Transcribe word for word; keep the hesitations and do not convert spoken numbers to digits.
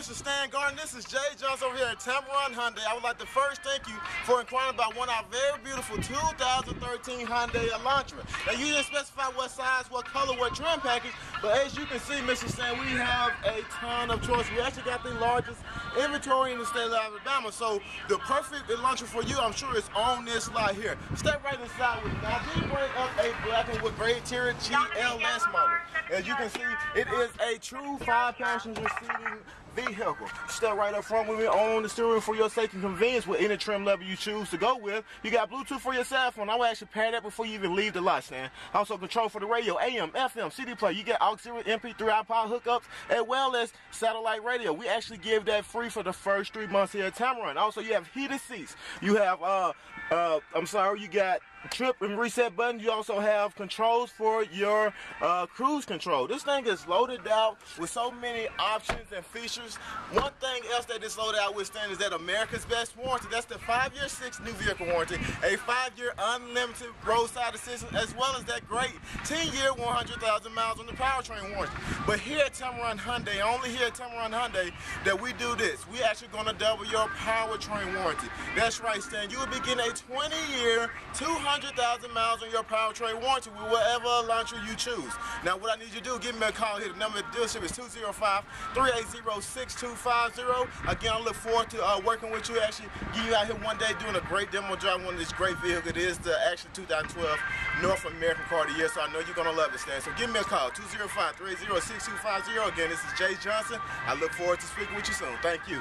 This is Stan Garden. This is Jay Johnson over here at Tameron Hyundai. I would like to first thank you for inquiring about one of our very beautiful two thousand thirteen Hyundai Elantra. Now, you didn't specify what size, what color, what trim package, but as you can see, Mister Stan, we have a ton of choice. We actually got the largest inventory in the state of Alabama, so the perfect Elantra for you, I'm sure, is on this lot here. Step right inside with me. Now, I did bring up a black and with gray interior G L S model. As you can see, it is a true five-passenger seating vehicle. Step right up front with me on the steering for your sake and convenience with any trim level you choose to go with. You got Bluetooth for your cell phone. I will actually pair that before you even leave the lot, Stan. Also, control for the radio, A M, F M, C D player. You get auxiliary M P three iPod hookups as well as satellite radio. We actually give that free for the first three months here at Tameron. Also, you have heated seats. You have, uh, uh, I'm sorry, you got trip and reset button. You also have controls for your uh, cruise control. This thing is loaded out with so many options and features. One thing else that it's loaded out with, Stan, is that America's Best Warranty. That's the five-year six new vehicle warranty, a five-year unlimited roadside assistance, as well as that great ten-year one hundred thousand miles on the powertrain warranty. But here at Tameron Hyundai, only here at Tameron Hyundai, that we do this. We actually going to double your powertrain warranty. That's right, Stan. You will be getting a twenty-year, two hundred thousand miles on your powertrain warranty with whatever Elantra you choose. Now, what I need you to do, give me a call here. The number of the dealership is two zero five, three eight zero, six two five zero. Again, I look forward to uh, working with you, actually get you out here one day doing a great demo drive, one of these great vehicles. It is the actually two thousand twelve North American Car of the Year, so I know you're going to love it, Stan. So give me a call, two zero five, three eight zero, six two five zero. Again, this is Jay Johnson. I look forward to speaking with you soon. Thank you.